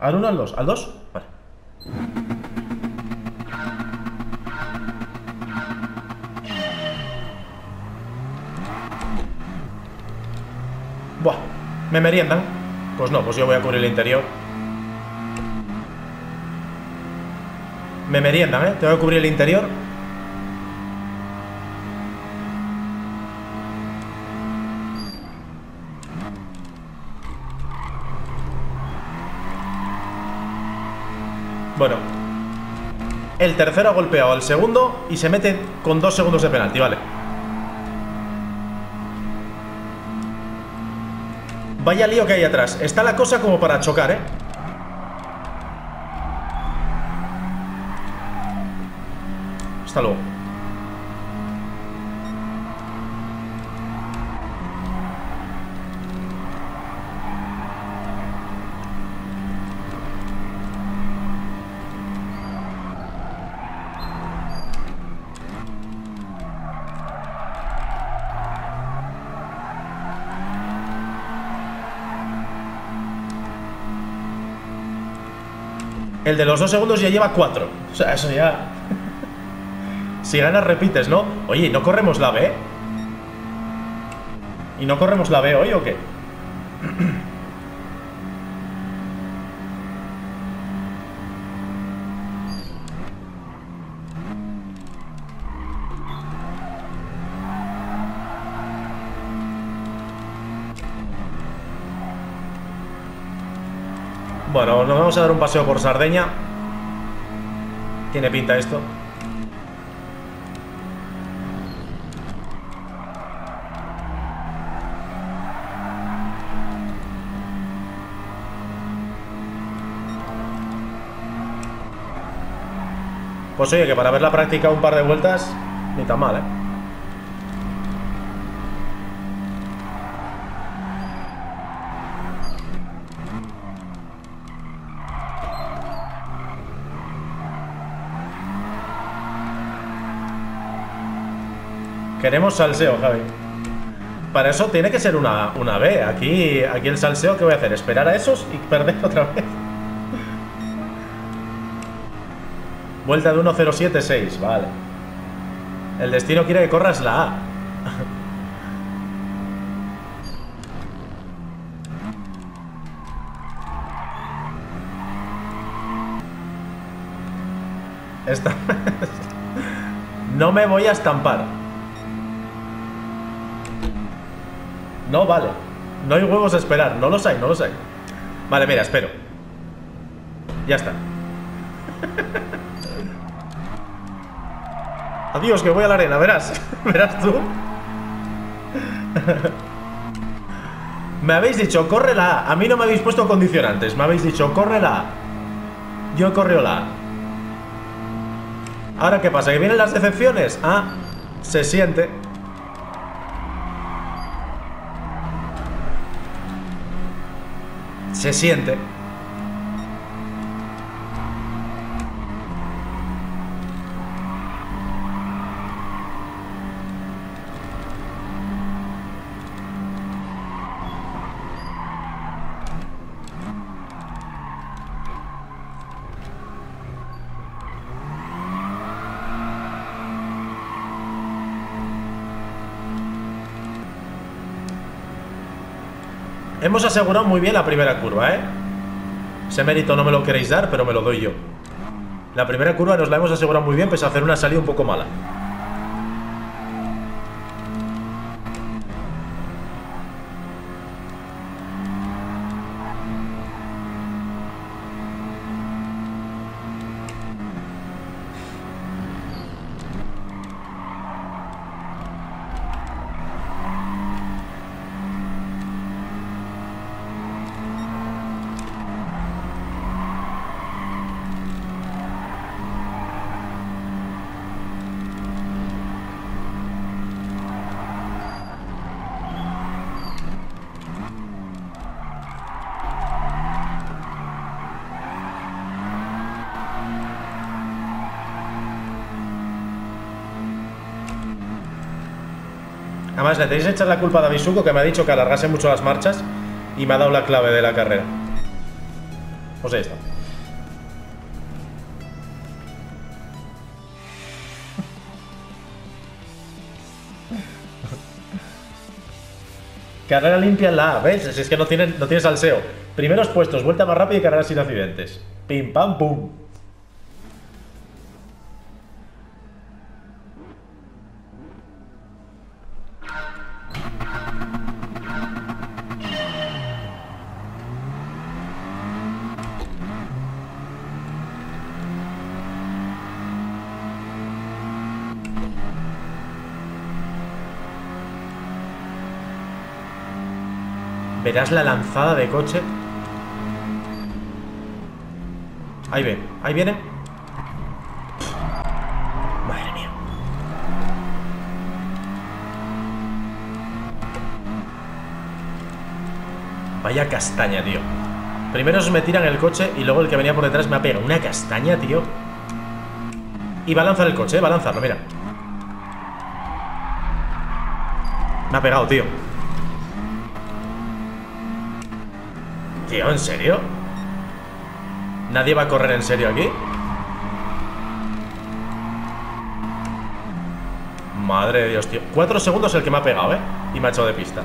Al 1, al 2, al 2. Vale. Buah, ¿me meriendan? Pues no, pues yo voy a cubrir el interior. Me meriendan, ¿eh? Tengo que cubrir el interior. Bueno, el tercero ha golpeado al segundo y se mete con 2 segundos de penalti, vale. Vaya lío que hay atrás. Está la cosa como para chocar, ¿eh? Hasta luego. El de los 2 segundos ya lleva 4. O sea, eso ya... Si ganas repites, ¿no? Oye, ¿no corremos la B? ¿Y no corremos la B hoy o qué? Bueno, nos vamos a dar un paseo por Sardeña. Tiene pinta esto. Pues oye, que para ver la práctica un par de vueltas, ni tan mal, ¿eh? Queremos salseo, Javi. Para eso tiene que ser una B. Aquí el salseo, ¿qué voy a hacer? ¿Esperar a esos y perder otra vez? Vuelta de 1076, vale. El destino quiere que corras la A. Esta vez no me voy a estampar. No, vale. No hay huevos a esperar. No los hay, no los hay. Vale, mira, espero. Ya está. Adiós, que voy a la arena, verás. Verás tú. Me habéis dicho, corre la A. A mí no me habéis puesto condicionantes. Me habéis dicho, corre la A. Yo he corrido la A. Ahora, ¿qué pasa? ¿Que vienen las decepciones? Ah, se siente. Se siente. Hemos asegurado muy bien la primera curva, ¿eh? Ese mérito no me lo queréis dar, pero me lo doy yo. La primera curva nos la hemos asegurado muy bien, pese a hacer una salida un poco mala. Además, le tenéis que echar la culpa a Davisuco, que me ha dicho que alargase mucho las marchas y me ha dado la clave de la carrera. Pues ahí está. Carrera limpia en la A, ¿ves? Si es que no tiene salseo. Primeros puestos, vuelta más rápida y carrera sin accidentes. Pim, pam, pum. Verás la lanzada de coche. Ahí ve, ahí viene. Madre mía. Vaya castaña, tío. Primero se me tiran el coche y luego el que venía por detrás me ha pegado una castaña, tío. Y va a lanzar el coche, va a lanzarlo, mira. Me ha pegado, tío. Tío, ¿en serio? ¿Nadie va a correr en serio aquí? Madre de Dios, tío. 4 segundos el que me ha pegado, ¿eh? Y me ha echado de pista.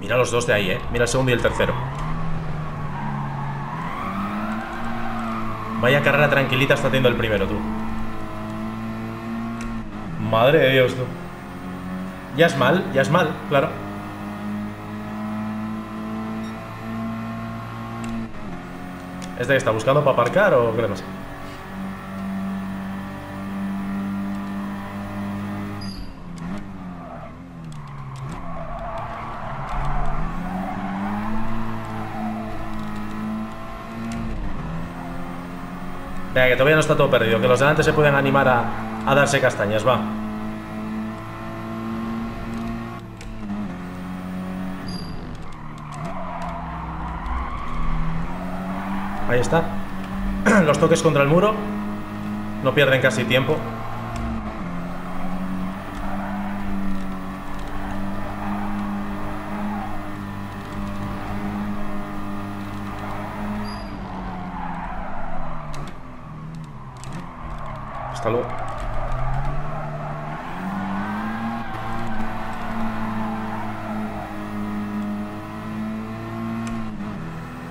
Mira los dos de ahí, ¿eh? Mira el segundo y el tercero. Vaya carrera tranquilita está teniendo el primero, tú. Madre de Dios, tú. Ya es mal, claro. ¿Este que está buscando para aparcar o qué le pasa? Venga, que todavía no está todo perdido, que los delante se pueden animar a darse castañas, va. Ahí está. Los toques contra el muro. No pierden casi tiempo. Hasta luego.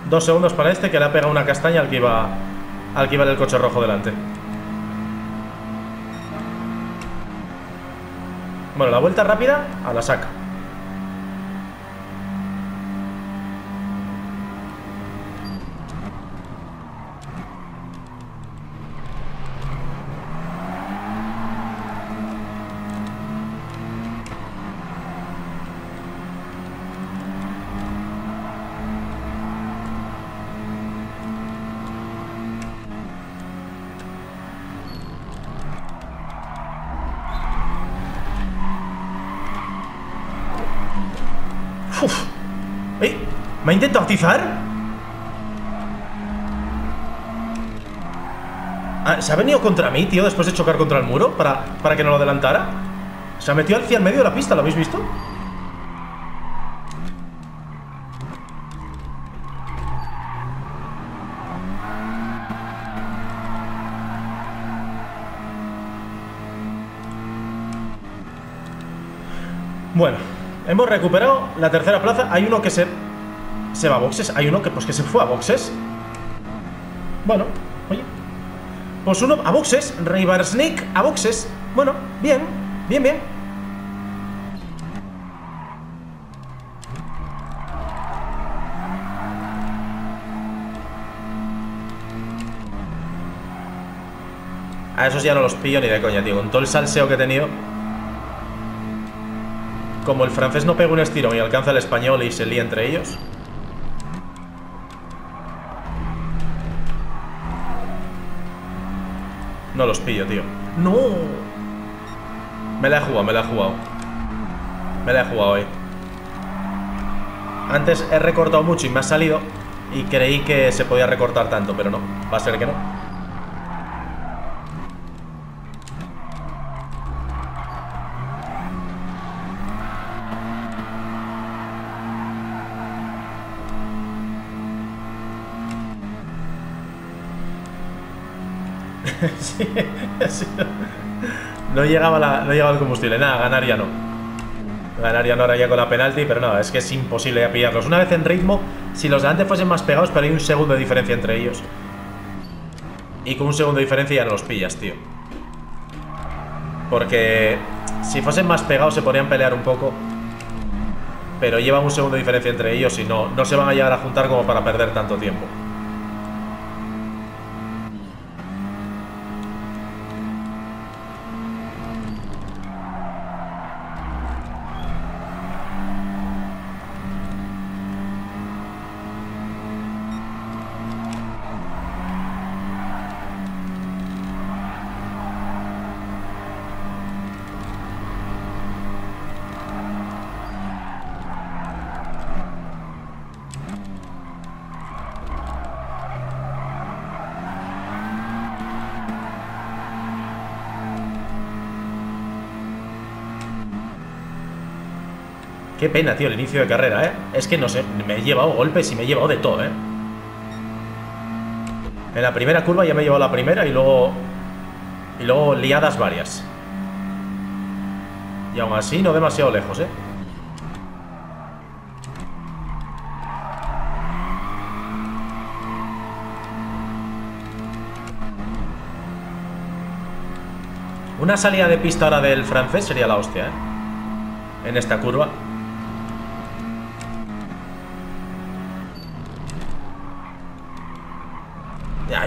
Dos segundos para este que le ha pegado una castaña al que iba en el coche rojo delante. Bueno, la vuelta rápida a la saca. ¿Me intento atizar? Ah, ¿se ha venido contra mí, tío, después de chocar contra el muro? Para que no lo adelantara. Se ha metido hacia el medio de la pista, ¿lo habéis visto? Bueno, hemos recuperado la tercera plaza. Hay uno que se va a boxes, hay uno que pues que se fue a boxes. Bueno, oye, pues uno a boxes, Riversnick a boxes. Bueno, bien, bien, bien. A esos ya no los pillo ni de coña, tío. Con todo el salseo que he tenido. Como el francés no pega un estirón y alcanza al español y se lía entre ellos. No los pillo, tío. ¡No! Me la he jugado, me la he jugado. Me la he jugado hoy. Antes he recortado mucho y me ha salido. Y creí que se podía recortar tanto, pero no. Va a ser que no. Sí, sí. No llegaba el combustible. Nada, ganar ya no. Ganar ya no, ahora ya con la penalti, pero no, es que es imposible ya pillarlos. Una vez en ritmo, si los de antes fuesen más pegados, pero hay un segundo de diferencia entre ellos. Y con un segundo de diferencia ya no los pillas, tío. Porque si fuesen más pegados se podrían pelear un poco. Pero llevan un segundo de diferencia entre ellos y no se van a llegar a juntar como para perder tanto tiempo. Qué pena, tío, el inicio de carrera, ¿eh? Es que no sé, me he llevado golpes y me he llevado de todo, ¿eh? En la primera curva ya me he llevado la primera y luego... liadas varias. Y aún así no demasiado lejos, ¿eh? Una salida de pista ahora del francés sería la hostia, ¿eh? En esta curva.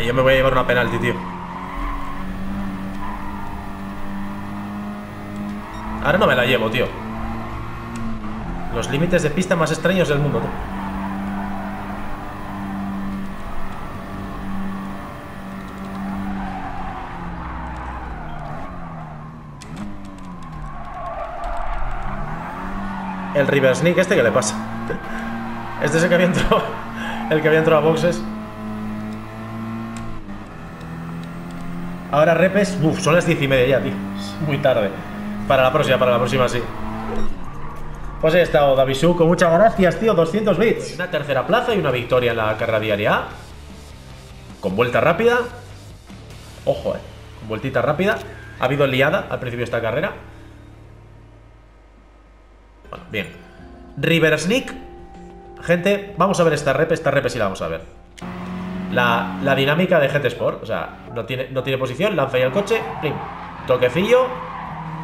Yo me voy a llevar una penalti, tío. Ahora no me la llevo, tío. Los límites de pista más extraños del mundo, ¿no? El reverse sneak, ¿este qué le pasa? Este es el que había entrado. El que había entrado a boxes. Ahora repes, uff, son las 10:30 ya, tío. Muy tarde. Para la próxima sí. Pues ahí está, Davisu, muchas gracias, tío, 200 bits. Una tercera plaza y una victoria en la carrera diaria. Con vuelta rápida. Ojo, con vueltita rápida. Ha habido liada al principio de esta carrera. Bueno, bien. Reverse sneak. Gente, vamos a ver esta repe sí la vamos a ver. La dinámica de GT Sport, o sea, no tiene posición, lanza ahí el coche, plim, toquecillo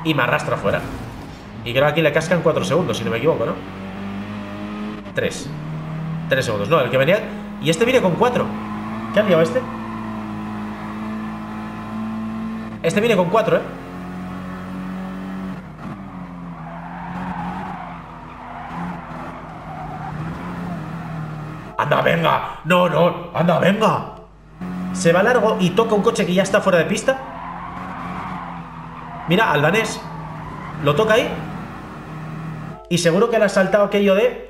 y me arrastra fuera. Y creo que aquí le cascan 4 segundos, si no me equivoco, ¿no? 3 segundos, no, el que venía... Y este viene con 4. ¿Qué ha liado este? Este viene con 4, ¿eh? ¡Anda, venga! ¡No, no! ¡Anda, venga! Se va largo y toca un coche que ya está fuera de pista. Mira, al danés. Lo toca ahí. Y seguro que le ha saltado aquello de...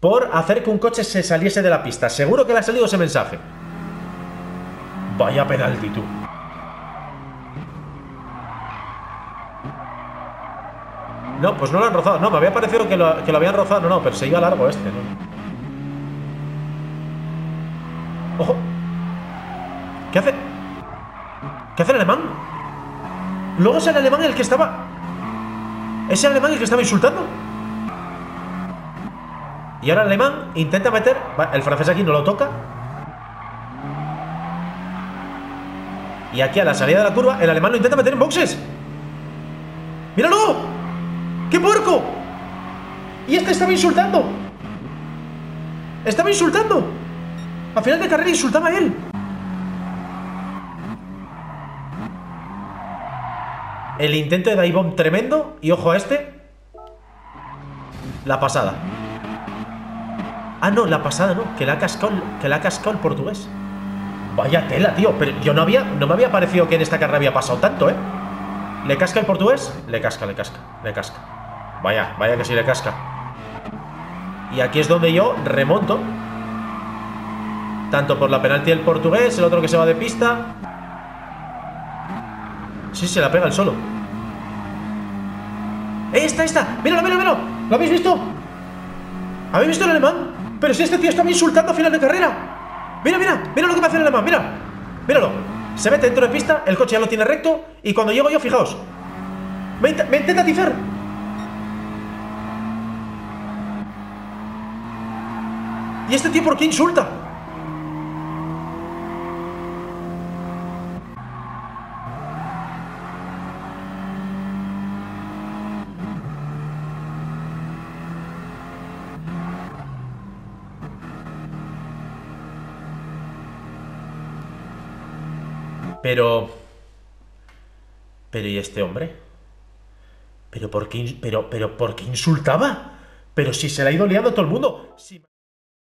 por hacer que un coche se saliese de la pista. Seguro que le ha salido ese mensaje. Vaya penalti, tú. No, pues no lo han rozado. No, me había parecido que lo habían rozado. No, pero se iba largo este, ¿no? ¡Ojo! ¿Qué hace? ¿Qué hace el alemán? Luego es el alemán el que estaba... ¿Es el alemán el que estaba insultando? Y ahora el alemán intenta meter... El francés aquí no lo toca. Y aquí a la salida de la curva el alemán lo intenta meter en boxes. ¡Míralo! ¡Qué puerco! Y este estaba insultando. Estaba insultando. Al final de carrera insultaba a él. El intento de dive-bomb tremendo. Y ojo a este. La pasada. Ah, no, la pasada no. Que la ha cascado el portugués. Vaya tela, tío. Pero yo no me había parecido que en esta carrera había pasado tanto, ¿eh? ¿Le casca el portugués? Le casca. Vaya que sí le casca. Y aquí es donde yo remonto. Tanto por la penalti del portugués, el otro que se va de pista. Sí, se la pega el solo. ¡Esta! ¡Míralo! ¿Lo habéis visto? ¿Habéis visto el alemán? Pero si este tío estaba insultando a final de carrera. Mira lo que me hace el alemán, míralo. se mete dentro de pista, el coche ya lo tiene recto y cuando llego yo, fijaos, me intenta tizar. ¿Y este tío por qué insulta? Pero ¿y este hombre? ¿Pero por qué insultaba? Pero si se le ha ido liando a todo el mundo. Si...